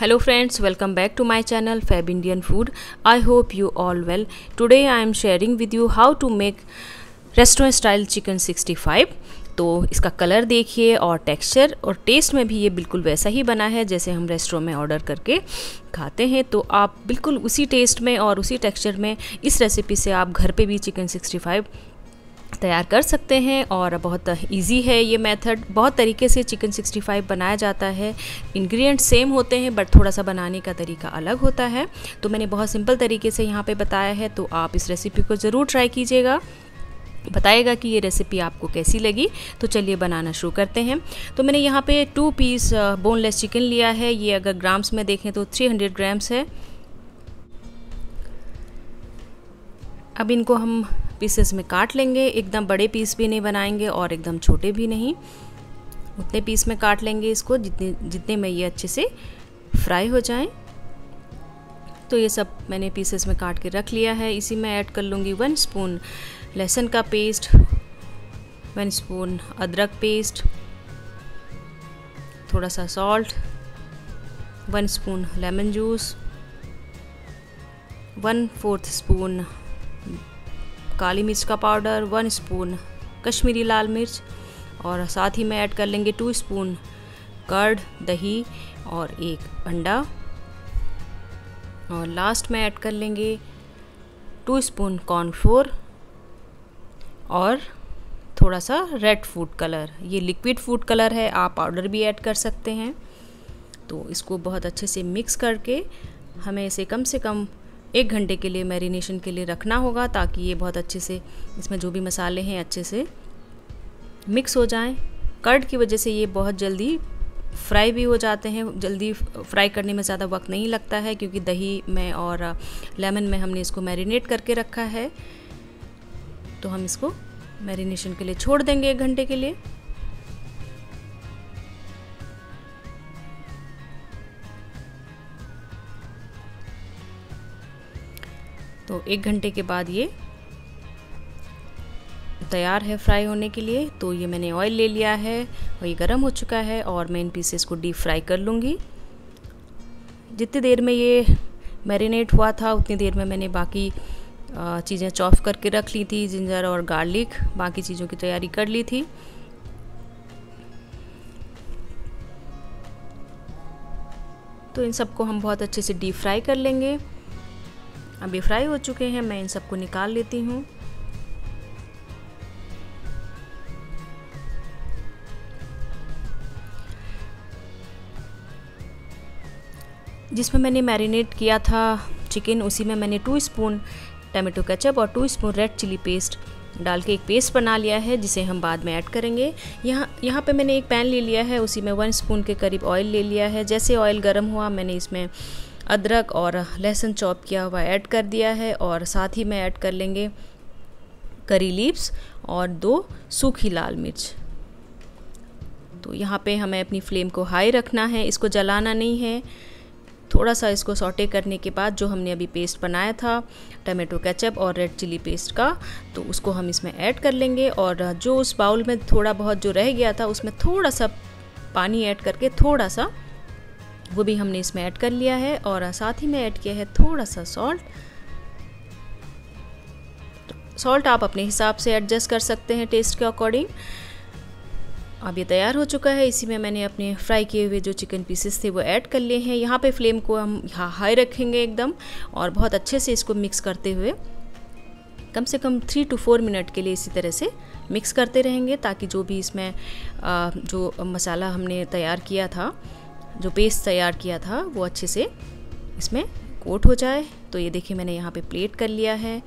Hello friends, welcome back to my channel Fav. Indianfood. I hope you all well. Today I am sharing with you how to make restaurant style chicken 65. तो इसका colour देखिए और texture और test में भी ये बिल्कुल वैसा ही बना है जैसे हम रेस्टोरेंट में ऑर्डर करके खाते हैं। तो आप बिल्कुल उसी टेस्ट में और उसी टेक्सचर में इस रेसिपी से आप घर पे भी चिकन 65 तैयार कर सकते हैं और बहुत इजी है ये मेथड। बहुत तरीके से चिकन 65 बनाया जाता है, इंग्रेडिएंट्स सेम होते हैं बट थोड़ा सा बनाने का तरीका अलग होता है। तो मैंने बहुत सिंपल तरीके से यहाँ पे बताया है, तो आप इस रेसिपी को ज़रूर ट्राई कीजिएगा, बताइएगा कि ये रेसिपी आपको कैसी लगी। तो चलिए बनाना शुरू करते हैं। तो मैंने यहाँ पे 2 पीस बोनलेस चिकन लिया है, ये अगर ग्राम्स में देखें तो 300 ग्राम्स है। अब इनको हम पीसेस में काट लेंगे, एकदम बड़े पीस भी नहीं बनाएंगे और एकदम छोटे भी नहीं, उतने पीस में काट लेंगे इसको जितने में ये अच्छे से फ्राई हो जाए। तो ये सब मैंने पीसेस में काट के रख लिया है। इसी में ऐड कर लूँगी 1 स्पून लहसुन का पेस्ट, 1 स्पून अदरक पेस्ट, थोड़ा सा salt, 1 spoon lemon juice, 1/4 spoon काली मिर्च का पाउडर, 1 स्पून कश्मीरी लाल मिर्च और साथ ही में ऐड कर लेंगे 2 स्पून कर्ड, दही और 1 अंडा। और लास्ट में ऐड कर लेंगे 2 स्पून कॉर्नफ्लोर और थोड़ा सा रेड फूड कलर, ये लिक्विड फूड कलर है, आप पाउडर भी ऐड कर सकते हैं। तो इसको बहुत अच्छे से मिक्स करके हमें इसे कम से कम 1 घंटे के लिए मैरिनेशन के लिए रखना होगा ताकि ये बहुत अच्छे से इसमें जो भी मसाले हैं अच्छे से मिक्स हो जाएं। कर्ड की वजह से ये बहुत जल्दी फ्राई भी हो जाते हैं, जल्दी फ्राई करने में ज़्यादा वक्त नहीं लगता है क्योंकि दही में और लेमन में हमने इसको मैरिनेट करके रखा है। तो हम इसको मैरिनेशन के लिए छोड़ देंगे 1 घंटे के लिए। तो 1 घंटे के बाद ये तैयार है फ्राई होने के लिए। तो ये मैंने ऑयल ले लिया है और ये गर्म हो चुका है और मैं इन पीसेस को डीप फ्राई कर लूँगी। जितनी देर में ये मैरिनेट हुआ था उतनी देर में मैंने बाकी चीज़ें चॉप करके रख ली थी, जिंजर और गार्लिक, बाकी चीज़ों की तैयारी कर ली थी। तो इन सबको हम बहुत अच्छे से डीप फ्राई कर लेंगे। अब ये फ्राई हो चुके हैं, मैं इन सबको निकाल लेती हूँ। जिसमें मैंने मैरिनेट किया था चिकन उसी में मैंने 2 स्पून टमाटो केचप और 2 स्पून रेड चिली पेस्ट डाल के एक पेस्ट बना लिया है जिसे हम बाद में ऐड करेंगे। यहाँ पे मैंने एक पैन ले लिया है, उसी में 1 स्पून के करीब ऑयल ले लिया है। जैसे ऑयल गर्म हुआ मैंने इसमें अदरक और लहसुन चॉप किया हुआ ऐड कर दिया है और साथ ही में ऐड कर लेंगे करी लीव्स और 2 सूखी लाल मिर्च। तो यहाँ पे हमें अपनी फ्लेम को हाई रखना है, इसको जलाना नहीं है। थोड़ा सा इसको सॉटे करने के बाद जो हमने अभी पेस्ट बनाया था टमाटो केचप और रेड चिली पेस्ट का, तो उसको हम इसमें ऐड कर लेंगे। और जो उस बाउल में थोड़ा बहुत जो रह गया था उसमें थोड़ा सा पानी ऐड करके थोड़ा सा वो भी हमने इसमें ऐड कर लिया है और साथ ही में ऐड किया है थोड़ा सा सॉल्ट। सॉल्ट आप अपने हिसाब से एडजस्ट कर सकते हैं टेस्ट के अकॉर्डिंग। अब ये तैयार हो चुका है। इसी में मैंने अपने फ्राई किए हुए जो चिकन पीसेस थे वो ऐड कर लिए हैं। यहाँ पे फ्लेम को हम हाई रखेंगे एकदम और बहुत अच्छे से इसको मिक्स करते हुए कम से कम 3 से 4 मिनट के लिए इसी तरह से मिक्स करते रहेंगे ताकि जो भी इसमें जो मसाला हमने तैयार किया था, जो पेस्ट तैयार किया था, वो अच्छे से इसमें कोट हो जाए। तो ये देखिए मैंने यहाँ पे प्लेट कर लिया है,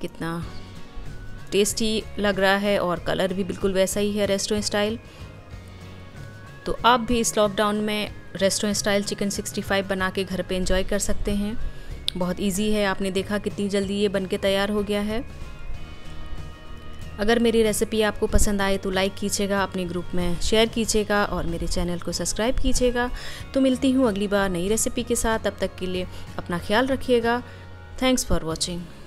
कितना टेस्टी लग रहा है और कलर भी बिल्कुल वैसा ही है रेस्टोरेंट स्टाइल। तो आप भी इस लॉकडाउन में रेस्टोरेंट स्टाइल चिकन 65 बना के घर पे एंजॉय कर सकते हैं। बहुत इजी है, आपने देखा कितनी जल्दी ये बन के तैयार हो गया है। अगर मेरी रेसिपी आपको पसंद आए तो लाइक कीजिएगा, अपने ग्रुप में शेयर कीजिएगा और मेरे चैनल को सब्सक्राइब कीजिएगा। तो मिलती हूँ अगली बार नई रेसिपी के साथ, तब तक के लिए अपना ख्याल रखिएगा। Thanks for watching.